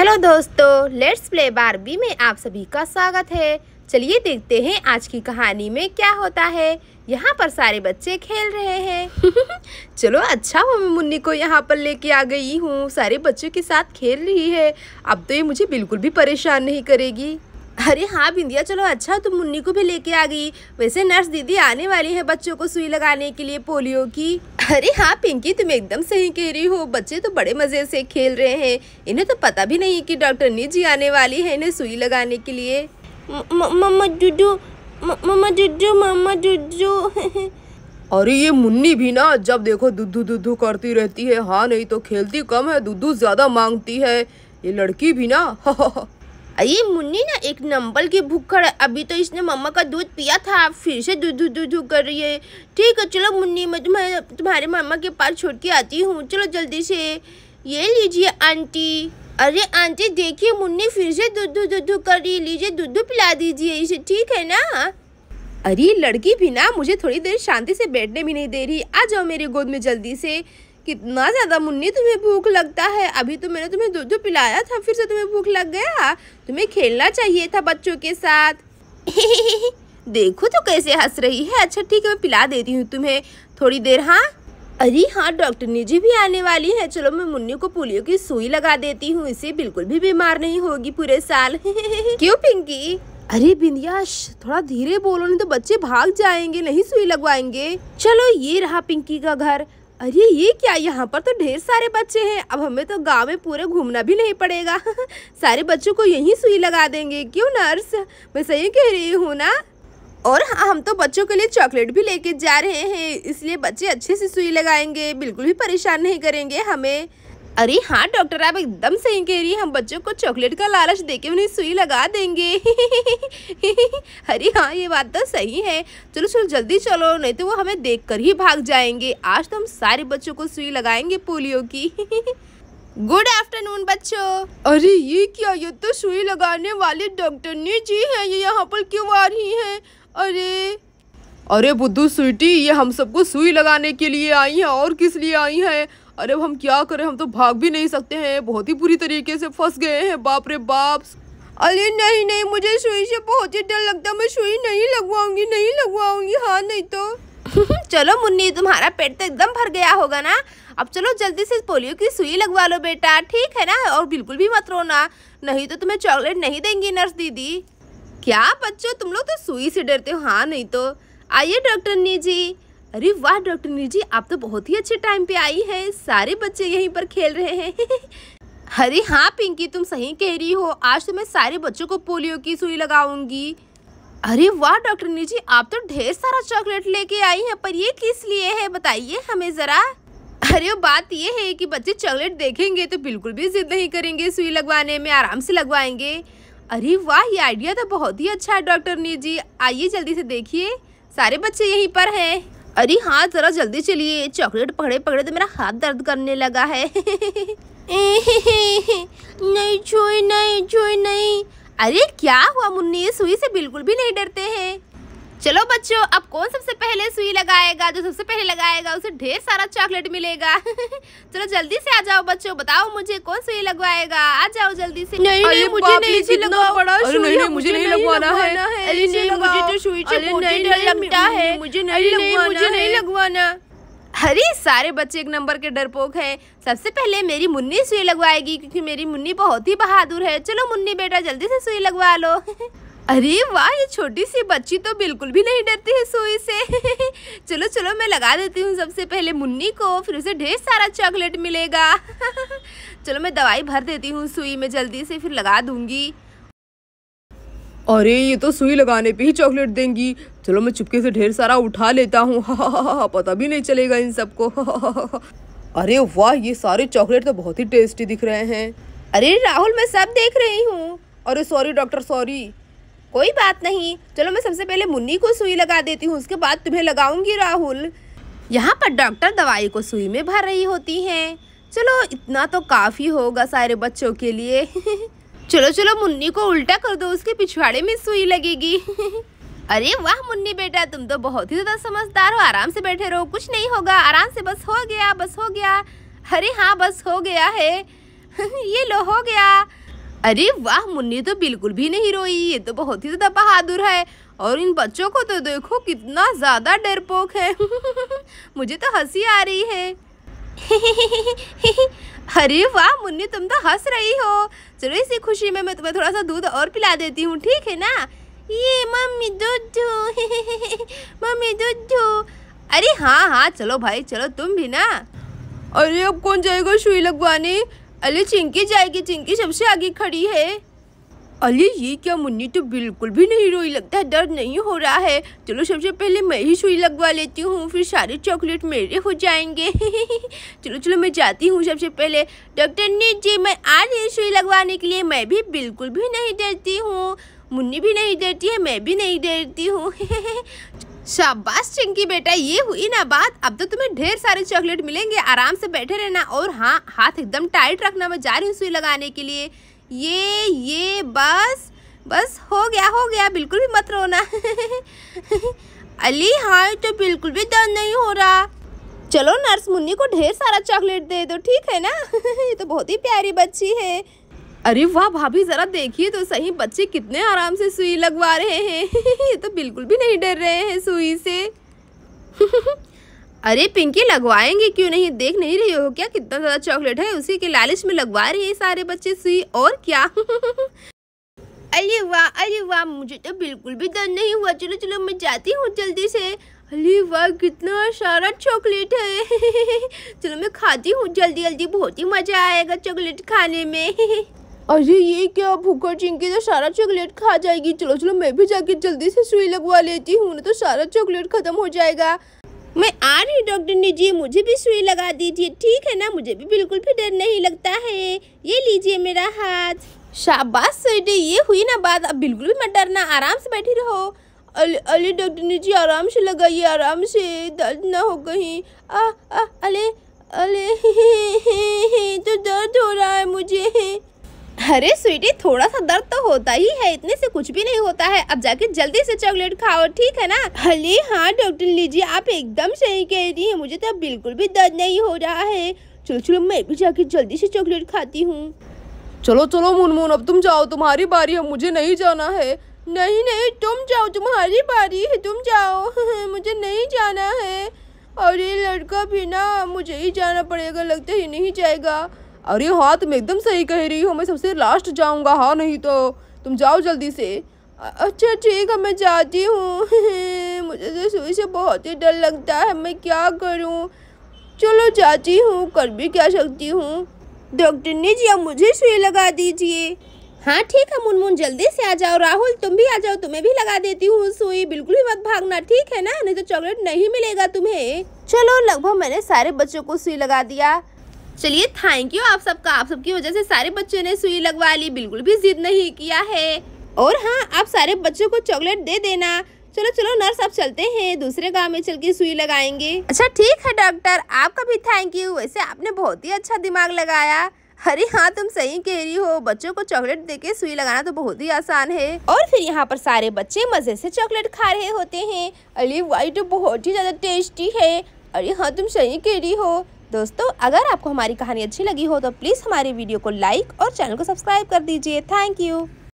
Hello दोस्तों, let's play Barbie में आप सभी का स्वागत है। चलिए देखते हैं आज की कहानी में क्या होता है। यहाँ पर सारे बच्चे खेल रहे हैं। चलो अच्छा हुआ मैं मुन्नी को यहाँ पर लेके आ गई हूँ। सारे बच्चों के साथ खेल रही है, अब तो ये मुझे बिल्कुल भी परेशान नहीं करेगी। अरे हाँ बिंदिया, चलो अच्छा तुम मुन्नी को भी लेके आ गई। वैसे नर्स दीदी आने वाली है बच्चों को सुई लगाने के लिए पोलियो की। अरे हाँ पिंकी, तुम एकदम सही कह रही हो, बच्चे तो बड़े मज़े से खेल रहे हैं। इन्हें तो पता भी नहीं कि डॉक्टर निजी आने वाली है इन्हें सुई लगाने के लिए। मम्मा जुड्डू। अरे ये मुन्नी भी ना जब देखो दुद्धू दुद्धू करती रहती है। हाँ नहीं तो खेलती कम है, दुद्धू ज़्यादा मांगती है ये लड़की भी ना। ये मुन्नी ना एक नंबर की भूखड़ है। अभी तो इसने मम्मा का दूध पिया था, फिर से दूध दूध कर रही है। ठीक है चलो मुन्नी, मैं तुम्हारे मम्मा के पास छोड़ के आती हूँ, चलो जल्दी से। ये लीजिए आंटी। अरे आंटी देखिए मुन्नी फिर से दूध दूध कर रही है, लीजिए दूध पिला दीजिए इसे, ठीक है ना। अरे लड़की भी ना मुझे थोड़ी देर शांति से बैठने भी नहीं दे रही। आ जाओ मेरी गोद में जल्दी से। कितना ज़्यादा मुन्नी तुम्हें भूख लगता है, अभी तो मैंने तुम्हें दूध पिलाया था फिर से तुम्हें भूख लग गया। तुम्हें खेलना चाहिए था बच्चों के साथ। देखो तो कैसे हंस रही है। अच्छा ठीक है मैं पिला देती हूँ तुम्हें थोड़ी देर। हाँ अरे हाँ डॉक्टर निजी भी आने वाली है, चलो मैं मुन्नी को पोलियो की सुई लगा देती हूँ, इसे बिल्कुल भी बीमार नहीं होगी पूरे साल। क्यों पिंकी? अरे बिंदिया थोड़ा धीरे बोलो नहीं तो बच्चे भाग जाएंगे, नहीं सुई लगवाएंगे। चलो ये रहा पिंकी का घर। अरे ये क्या, यहाँ पर तो ढेर सारे बच्चे हैं, अब हमें तो गांव में पूरे घूमना भी नहीं पड़ेगा। सारे बच्चों को यहीं सुई लगा देंगे। क्यों नर्स, मैं सही कह रही हूँ ना। और हाँ, हम तो बच्चों के लिए चॉकलेट भी लेके जा रहे हैं, इसलिए बच्चे अच्छे से सुई लगाएंगे, बिल्कुल भी परेशान नहीं करेंगे हमें। अरे हाँ डॉक्टर आप एकदम सही कह रही है, हम बच्चों को चॉकलेट का लालच देके उन्हें सुई लगा देंगे। अरे हाँ ये बात तो सही है, चलो चलो जल्दी चलो नहीं तो वो हमें देखकर ही भाग जाएंगे। आज तो हम सारे बच्चों को सुई लगाएंगे पोलियो की। गुड आफ्टरनून बच्चों। अरे ये क्या, ये तो सुई लगाने वाले डॉक्टर निजी है, ये यहाँ पर क्यों आ रही है? अरे बुद्धू स्वीटी, ये हम सबको सुई लगाने के लिए आई है, और किस लिए आई है? अरे हम क्या करें, हम तो भाग भी नहीं सकते हैं, बहुत ही बुरी तरीके से फंस गए हैं, बाप रे बाप। अरे नहीं नहीं, मुझे सुई से बहुत ही डर लगता है, मैं सुई नहीं लगवाऊंगी। हाँ नहीं तो। चलो मुन्नी तुम्हारा पेट तो एकदम भर गया होगा ना, अब चलो जल्दी से पोलियो की सुई लगवा लो बेटा, ठीक है ना। और बिल्कुल भी मत रोना, नहीं तो तुम्हें चॉकलेट नहीं देंगी नर्स दीदी। क्या बच्चों, तुम लोग तो सुई से डरते हो। हाँ नहीं तो। आइए डॉक्टर निजी। अरे वाह डॉक्टर निजी, आप तो बहुत ही अच्छे टाइम पे आई हैं, सारे बच्चे यहीं पर खेल रहे हैं। अरे हाँ पिंकी तुम सही कह रही हो, आज तो मैं सारे बच्चों को पोलियो की सुई लगाऊंगी। अरे वाह डॉक्टर निजी, आप तो ढेर सारा चॉकलेट लेके आई हैं, पर ये किस लिए है बताइए हमें ज़रा। अरे बात ये है कि बच्चे चॉकलेट देखेंगे तो बिल्कुल भी जिद नहीं करेंगे, सुई लगवाने में आराम से लगवाएंगे। अरे वाह ये आइडिया तो बहुत ही अच्छा है डॉक्टर निजी, आइए जल्दी से देखिए सारे बच्चे यहीं पर हैं। अरे हाँ जरा जल्दी चलिए, चॉकलेट पकड़े पकड़े तो मेरा हाथ दर्द करने लगा है। नहीं छुई नहीं। अरे क्या हुआ मुन्नी, ये सुई से बिल्कुल भी नहीं डरते हैं। चलो बच्चों अब कौन सबसे पहले सुई लगाएगा, जो सबसे पहले लगाएगा उसे ढेर सारा चॉकलेट मिलेगा। चलो जल्दी से आ जाओ बच्चों, बताओ मुझे कौन सुई लगवाएगा, आ जाओ जल्दी से। मुझे नहीं लगवाना है। अरे सारे बच्चे एक नंबर के डरपोक हैं, सबसे पहले मेरी मुन्नी सुई लगवाएगी क्योंकि मेरी मुन्नी बहुत ही बहादुर है। चलो मुन्नी बेटा जल्दी से सुई लगवा लो। अरे वाह ये छोटी सी बच्ची तो बिल्कुल भी नहीं डरती है सुई से। चलो चलो मैं लगा देती हूँ सबसे पहले मुन्नी को, फिर उसे ढेर सारा चॉकलेट मिलेगा। चलो मैं दवाई भर देती हूँ सुई में जल्दी से, फिर लगा दूंगी। अरे ये तो सुई लगाने पे ही चॉकलेट देंगी, चलो मैं चुपके से ढेर सारा उठा लेता हूँ, पता भी नहीं चलेगा इन सबको। अरे वाह ये सारे चॉकलेट तो बहुत ही टेस्टी दिख रहे हैं। अरे राहुल मैं सब देख रही हूँ। अरे सॉरी डॉक्टर सॉरी। कोई बात नहीं, चलो मैं सबसे पहले मुन्नी को सुई लगा देती हूँ, उसके बाद तुम्हें लगाऊंगी राहुल। यहाँ पर डॉक्टर दवाई को सुई में भर रही होती हैं। चलो इतना तो काफ़ी होगा सारे बच्चों के लिए। चलो चलो मुन्नी को उल्टा कर दो, उसके पिछवाड़े में सुई लगेगी। अरे वाह मुन्नी बेटा तुम तो बहुत ही ज़्यादा समझदार हो, आराम से बैठे रहो कुछ नहीं होगा, आराम से। बस हो गया। अरे हाँ बस हो गया है। ये लो हो गया। अरे वाह, मुन्नी तो बिल्कुल भी नहीं रोई, ये तो बहुत ही ज़्यादा बहादुर है। और इन बच्चों को तो देखो कितना ज़्यादा डरपोक है। मुझे तो हंसी आ रही है। अरे वाह मुन्नी, तुम तो हंस रही हो। चलो इसी खुशी में मैं तुम्हें थोड़ा सा दूध और पिला देती हूँ, ठीक है ना। ये मम्मी दूध दो, मम्मी दूध दो। अरे हाँ हाँ चलो भाई चलो, तुम भी ना। अरे अब कौन जाएगा सुई लगवाने? अली चिंकी जाएगी, चिंकी सबसे आगे खड़ी है। अली ये क्या, मुन्नी तो बिल्कुल भी नहीं रोई, लगता है दर्द नहीं हो रहा है। चलो सबसे पहले मैं ही सुई लगवा लेती हूँ, फिर सारे चॉकलेट मेरे हो जाएंगे। चलो चलो मैं जाती हूँ सबसे पहले। डॉक्टर नीत जी मैं आ रही हूँ सुई लगवाने के लिए। मैं भी बिल्कुल भी नहीं डरती हूँ, मुन्नी भी नहीं डरती है, मैं भी नहीं डरती हूँ। शाबाश चिंकी बेटा, ये हुई ना बात। अब तो तुम्हें ढेर सारे चॉकलेट मिलेंगे, आराम से बैठे रहना। और हाँ, हाथ एकदम टाइट रखना, मैं जा रही हूँ सुई लगाने के लिए। ये बस बस हो गया बिल्कुल भी मत रोना। अली हाँ तो बिल्कुल भी दर्द नहीं हो रहा। चलो नर्स मुन्नी को ढेर सारा चॉकलेट दे दो, ठीक है ना। ये तो बहुत ही प्यारी बच्ची है। अरे वाह भाभी, ज़रा देखिए तो सही, बच्चे कितने आराम से सुई लगवा रहे हैं। ये तो बिल्कुल भी नहीं डर रहे हैं सुई से। अरे पिंकी, लगवाएंगे क्यों नहीं, देख नहीं रही हो क्या कितना ज़्यादा चॉकलेट है, उसी के लालच में लगवा रहे हैं सारे बच्चे सुई, और क्या। अरे वाह मुझे तो बिल्कुल भी डर नहीं हुआ। चलो चलो मैं जाती हूँ जल्दी से। अरे वाह कितना सारा चॉकलेट है। चलो मैं खाती हूँ जल्दी जल्दी, बहुत ही मज़ा आएगा चॉकलेट खाने में। अरे ये क्या, भूखा चिंकी तो सारा चॉकलेट खा जाएगी। चलो चलो मैं भी जाके जल्दी से सुई लगवा लेती हूँ, ना तो सारा चॉकलेट खत्म हो जाएगा। मैं आ रही हूँ डॉक्टर नीजी, मुझे भी सुई लगा दीजिए, ठीक है ना। मुझे भी बिल्कुल भी डर नहीं लगता है। ये लीजिए मेरा हाथ। शाबाश स्वीटी, ये हुई ना बात। अब बिल्कुल भी मत डरना, आराम से बैठी रहो। अले डॉक्टर नीजी आराम से लगाइए, आराम से, दर्द ना हो कहीं। अले तो दर्द हो रहा है मुझे। अरे स्वीटी थोड़ा सा दर्द तो होता ही है, इतने से कुछ भी नहीं होता है। अब जाके जल्दी से चॉकलेट खाओ, ठीक है ना। अरे हाँ डॉक्टर लीजिए, आप एकदम सही कह रही हैं, मुझे तो बिल्कुल भी दर्द नहीं हो रहा है। चलो चलो मैं भी जाके जल्दी से चॉकलेट खाती हूँ। चलो चलो मुनमुन अब तुम जाओ, तुम्हारी बारी है, मुझे नहीं जाना है। नहीं नहीं तुम जाओ, तुम्हारी बारी है, तुम जाओ। मुझे नहीं जाना है। और ये लड़का भी ना, मुझे ही जाना पड़ेगा, लगता ही नहीं जाएगा। अरे हाँ तुम एकदम सही कह रही हो, मैं सबसे लास्ट जाऊंगा। हाँ नहीं तो तुम जाओ जल्दी से। अच्छा ठीक है मैं जाती हूँ। मुझे तो सुई से बहुत ही डर लगता है, मैं क्या करूँ। चलो जाती हूँ, कर भी क्या सकती हूँ। डॉक्टर ने जी अब मुझे सुई लगा दीजिए। हाँ ठीक है मुनमुन, जल्दी से आ जाओ। राहुल तुम भी आ जाओ, तुम्हें भी लगा देती हूँ सुई। बिल्कुल भी मत भागना, ठीक है ना, नहीं तो चॉकलेट नहीं मिलेगा तुम्हें। चलो लगभग मैंने सारे बच्चों को सुई लगा दिया। चलिए थैंक यू आप सबका, आप सबकी वजह से सारे बच्चों ने सुई लगवा ली, बिल्कुल भी जिद नहीं किया है। और हाँ आप सारे बच्चों को चॉकलेट दे देना। चलो चलो नर्स आप चलते हैं, दूसरे गांव में चल के सुई लगाएंगे। अच्छा ठीक है डॉक्टर, आपका भी थैंक यू, वैसे आपने बहुत ही अच्छा दिमाग लगाया। अरे हाँ तुम सही कह रही हो, बच्चों को चॉकलेट देके सुई लगाना तो बहुत ही आसान है। और फिर यहाँ पर सारे बच्चे मजे से चॉकलेट खा रहे होते हैं। अरे वाई तो बहुत ही ज्यादा टेस्टी है। अरे हाँ तुम सही कह रही हो। दोस्तों अगर आपको हमारी कहानी अच्छी लगी हो तो प्लीज़ हमारी वीडियो को लाइक और चैनल को सब्सक्राइब कर दीजिए। Thank you.